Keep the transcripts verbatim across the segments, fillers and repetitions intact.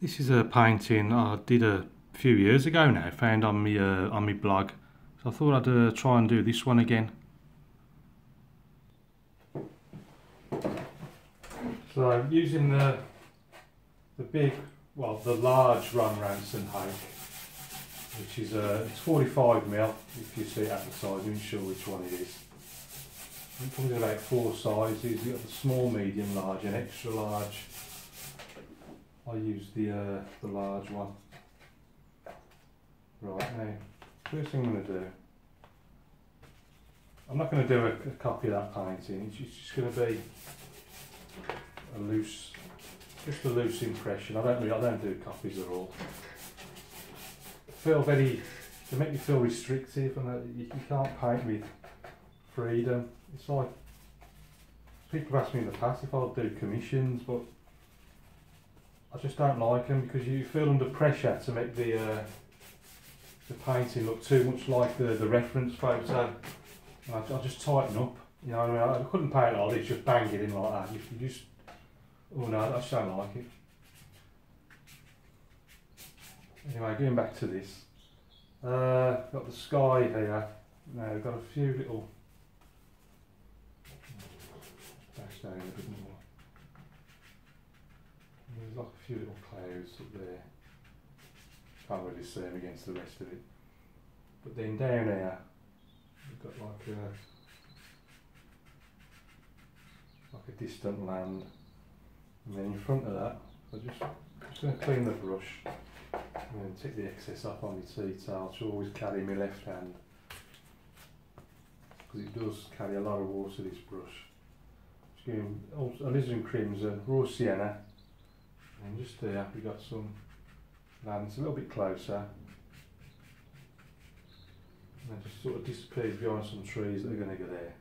This is a painting I did a few years ago now, found on me uh, on my blog. So I thought I'd uh, try and do this one again. So using the the big, well, the large Run Ransom Hake, which is a uh, it's forty-five mil. If you see it advertised, you're unsure which one it is. It comes in about four sizes. You've got the small, medium, large, and extra large. I use the uh, the large one. Right, now, first thing I'm going to do, I'm not going to do a, a copy of that painting. It's just going to be a loose, just a loose impression. I don't really, I don't do copies at all. I feel very, they make me feel restrictive, and uh, you, you can't paint with freedom. It's like, people have asked me in the past if I'll do commissions, but I just don't like them, because you feel under pressure to make the uh, the painting look too much like the, the reference photo. And I, I just tighten up, you know what I mean? I couldn't paint it like this, just bang it in like that. You, you just, oh no, I just don't like it. Anyway, going back to this. Uh, got the sky here. Now I've got a few little, back down a bit more. There's like a few little clouds up there. Can't really see them against the rest of it. But then down here, we've got like a, like a distant land. And then in front of that, I'm just, just going to clean the brush. I'm going to take the excess up on the detail. I should always carry my left hand, because it does carry a lot of water, this brush. Just giving Alizarin Crimson, Raw Sienna. And just there, we've got some lands a little bit closer. And it just sort of disappears behind some trees that are going to go there.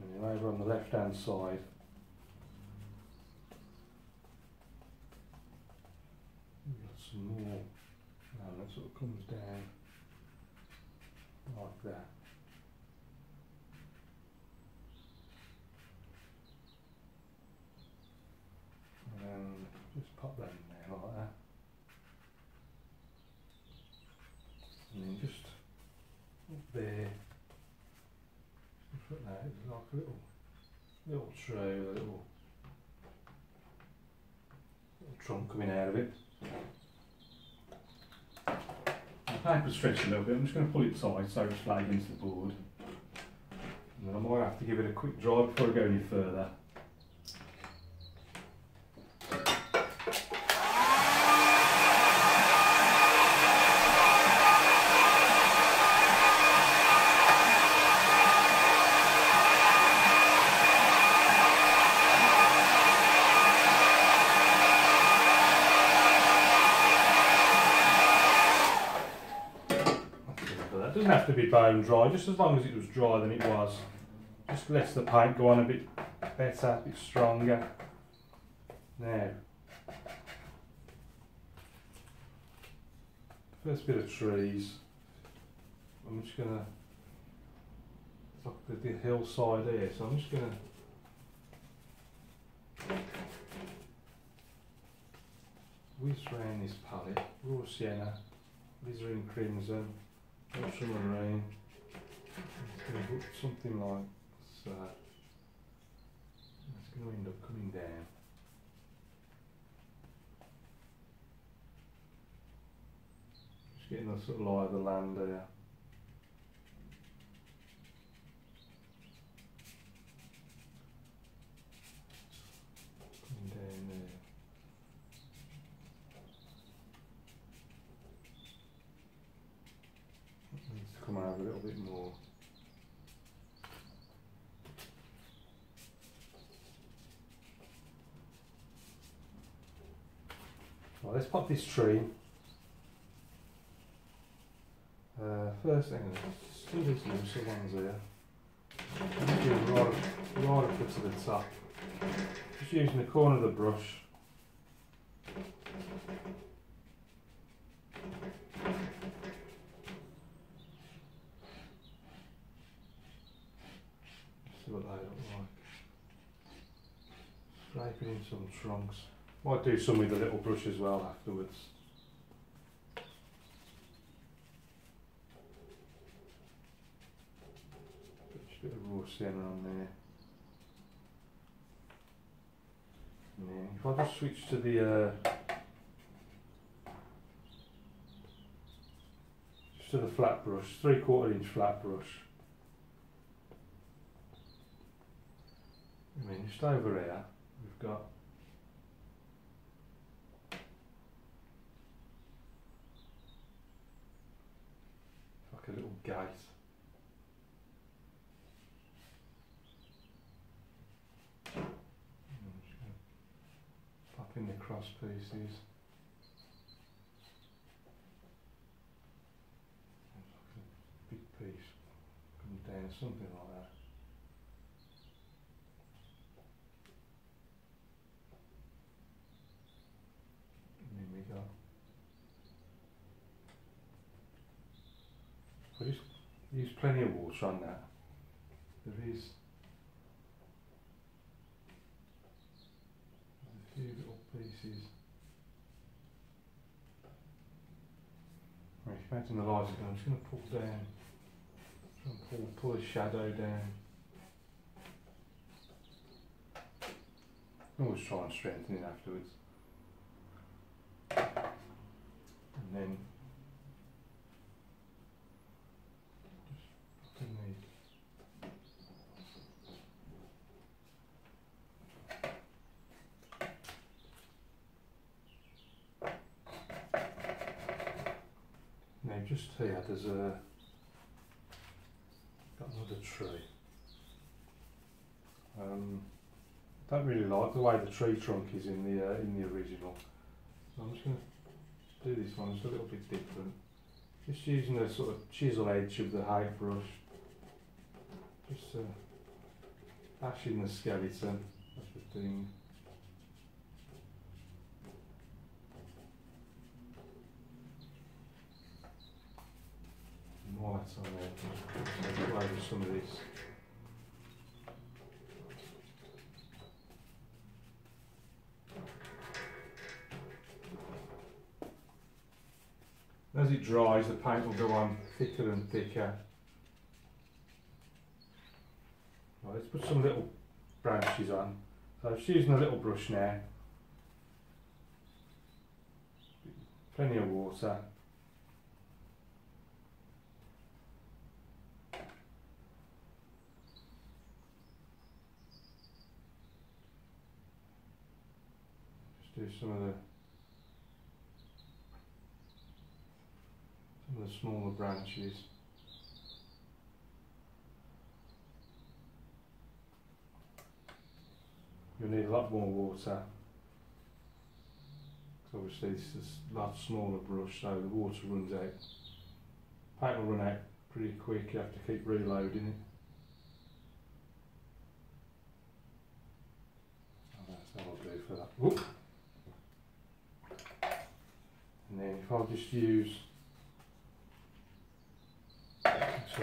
And then over on the left hand side, we've got some more, and that sort of comes down like that. And just pop that in there like that, and then just up there, put that in like a little little tray, a little little trunk coming out of it. The paper's stretched a little bit. I'm just going to pull it tight so it's laid into the board, and then I might have to give it a quick dry before I go any further. Doesn't have to be bone dry, just as long as it was drier than it was. Just lets the paint go on a bit better, a bit stronger. Now, first bit of trees. I'm just gonna, it's like the hillside here, so I'm just gonna whiz round this palette. Raw Sienna, Alizarin Crimson, Ultramarine. It's going to look something like so. It's going to end up coming down. Just getting a sort of lie of the land there. Coming down there. Come out a little bit more. Right, let's pop this tree. Uh, first thing, let's do these looser ones here. Just doing right up, right up to the top. Just using the corner of the brush. See what they look like. Striping some trunks. Might do some with a little brush as well afterwards. Just a bit of raw sienna on there. Yeah. If I just switch to the uh, just to the flat brush, three quarter inch flat brush. I mean, just over here, we've got like a little gate. Pop in the cross pieces. Like a big piece coming down, something like that. I just use plenty of water on that. There is a few little pieces. Right, if you imagine the lights again, I'm just going to pull down, try and pull, pull the shadow down. Always try and strengthen it afterwards. And then just here, there's a got another tree. Um, I don't really like the way the tree trunk is in the uh, in the original. I'm just going to do this one just a little bit different. Just using the sort of chisel edge of the hake brush, just uh, bashing the skeleton. That's the thing. More that's on there. Play with some of this. As it dries, the paint will go on thicker and thicker. Right, let's put some little branches on. So I'm just using a little brush now. Plenty of water. Just do some of the the smaller branches. You'll need a lot more water because obviously this is a lot smaller brush, so the water runs out. Paint will run out pretty quick, you have to keep reloading it. Oh, that's all I'll do for that. Whoop. And then if I'll just use So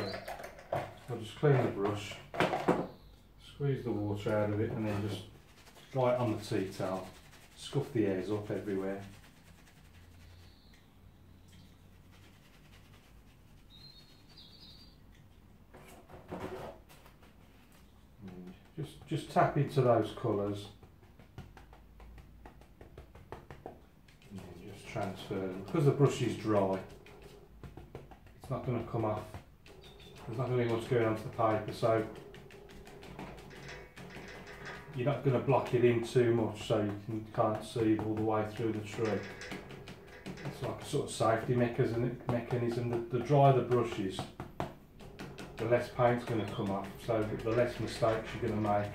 I'll just clean the brush, squeeze the water out of it, and then just dry it on the tea towel, scuff the hairs up everywhere. And just just tap into those colours and then just transfer them. Because the brush is dry, it's not going to come off. There's not really much going onto the paper, so you're not going to block it in too much, so you can, can't see all the way through the tree. It's like a sort of safety mechanism. The, the drier the brush is, the less paint's going to come off, so the less mistakes you're going to make.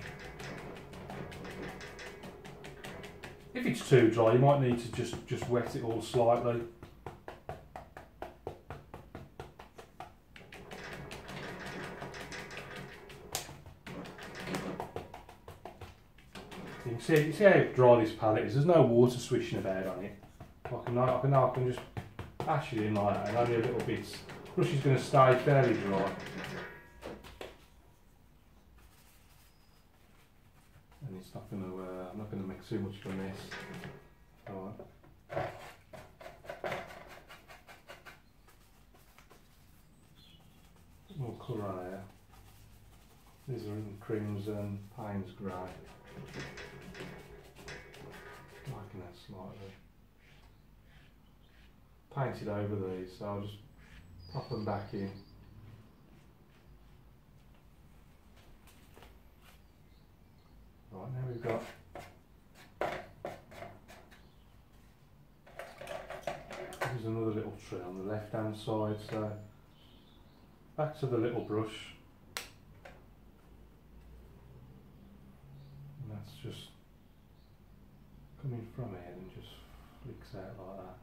If it's too dry, you might need to just, just wet it all slightly. See, see how dry this palette is, there's no water swishing about on it. I can, I can, I can just bash it in like that and only a little bit. The brush is going to stay fairly dry. And and it's not going to. Uh, I'm not going to make too much of a mess. All right. More colour here. These are in Crimson, Payne's Grey. Liking that slightly. Painted over these, so I'll just pop them back in. Right, now we've got there's another little tree on the left hand side, so back to the little brush. And that's just coming from here and just flicks out like that.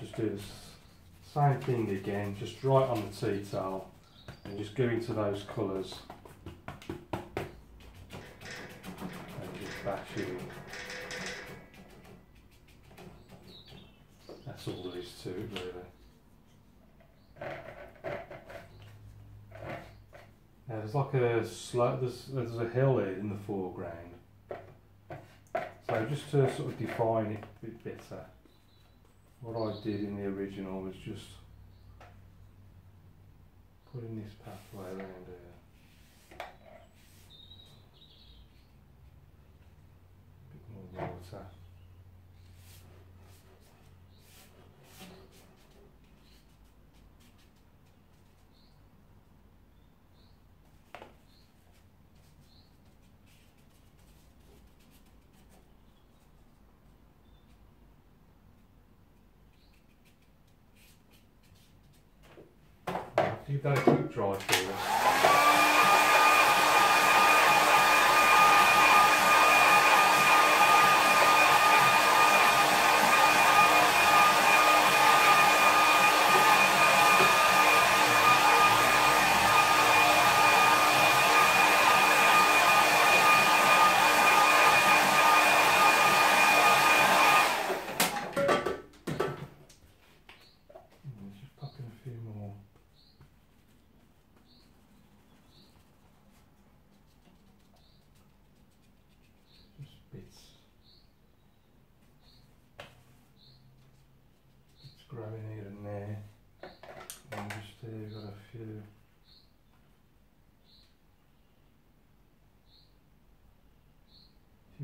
Just do the same thing again, just right on the tea towel and just go into those colours and just bash it in. That's all there is to it really. Now there's like a slope, there's, there's a hill here in the foreground, so just to sort of define it a bit better, what I did in the original was just putting this pathway around here. A bit more water. You've got a quick dry for this.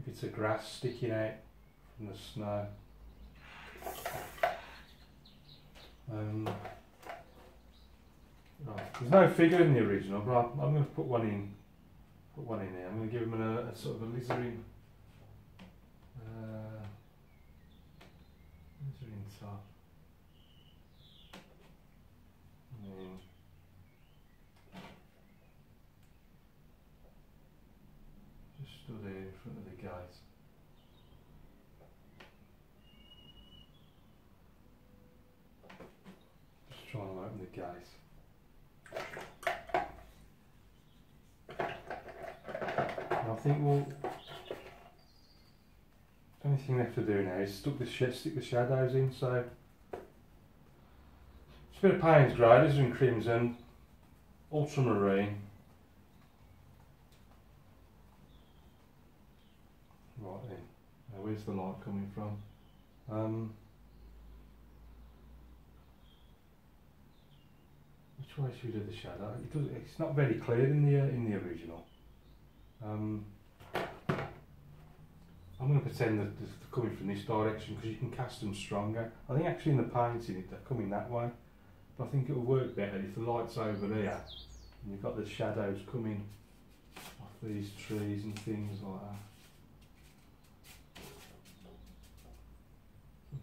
Bits of grass sticking out from the snow. Um, right. There's no figure in the original, but I'm, I'm going to put one in. Put one in there. I'm going to give him a, a sort of a alizarin, uh, alizarin top. Mm. Just stood there in front of the gate. Just trying to open the gate. And I think we'll. The only thing left to do now is stick the, sh stick the shadows in. So it's a bit of Payne's Grey, Alizarin Crimson, Ultramarine. Right then, now where's the light coming from? Um, which way should we do the shadow? It does, it's not very clear in the uh, in the original. Um, I'm going to pretend that they're coming from this direction because you can cast them stronger. I think actually in the painting they're coming that way, but I think it'll work better if the light's over here and you've got the shadows coming off these trees and things like that.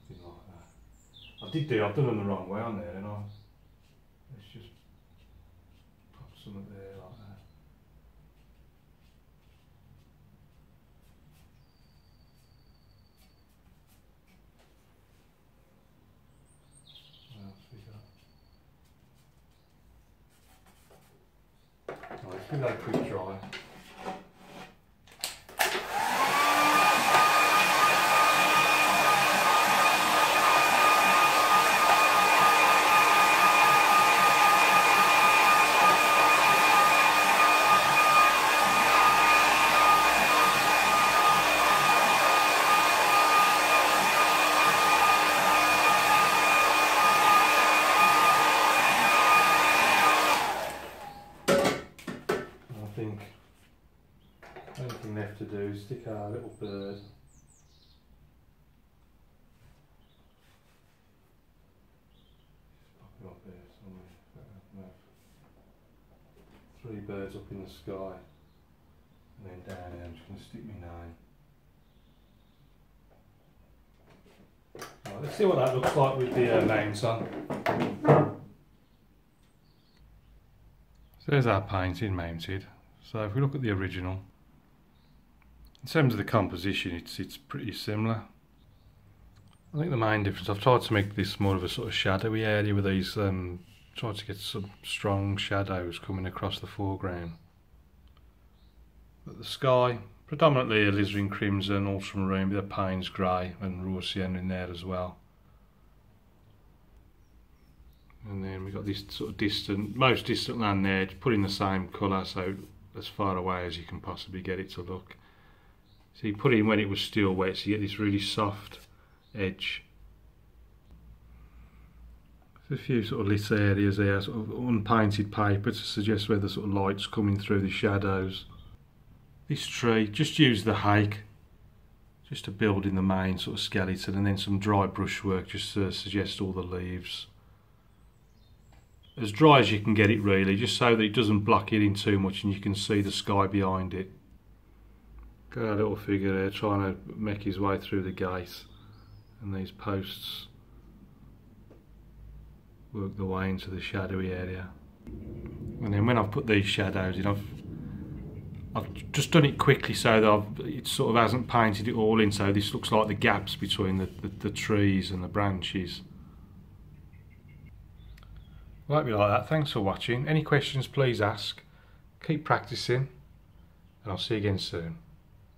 Something like that. I did do, I've done them the wrong way on there, and I let's just pop some of there like that. Well, be fair. Right, let's give that a quick try. Stick our little bird. Three birds up in the sky, and then down here I'm just going to stick my name. Right, let's see what that looks like with the uh, mounts on. So there's our painting mounted. So if we look at the original, in terms of the composition, it's it's pretty similar. I think the main difference, I've tried to make this more of a sort of shadowy area with these, um, tried to get some strong shadows coming across the foreground. But the sky, predominantly Alizarin Crimson, Ultramarine, with a Payne's Grey and Raw Sienna in there as well. And then we've got this sort of distant, most distant land there, put in the same colour, so as far away as you can possibly get it to look. So you put it in when it was still wet, so you get this really soft edge. There's a few sort of lit areas there, sort of unpainted paper to suggest where the sort of light's coming through the shadows. This tree, just use the hake, just to build in the main sort of skeleton, and then some dry brushwork just to suggest all the leaves. As dry as you can get it really, just so that it doesn't block it in too much and you can see the sky behind it. Got our little figure there trying to make his way through the gate, and these posts work their way into the shadowy area. And then when I've put these shadows in, I've I've just done it quickly so that I've, it sort of hasn't painted it all in, so this looks like the gaps between the, the, the trees and the branches. Well, that'd be like that. Thanks for watching. Any questions, please ask. Keep practicing, and I'll see you again soon.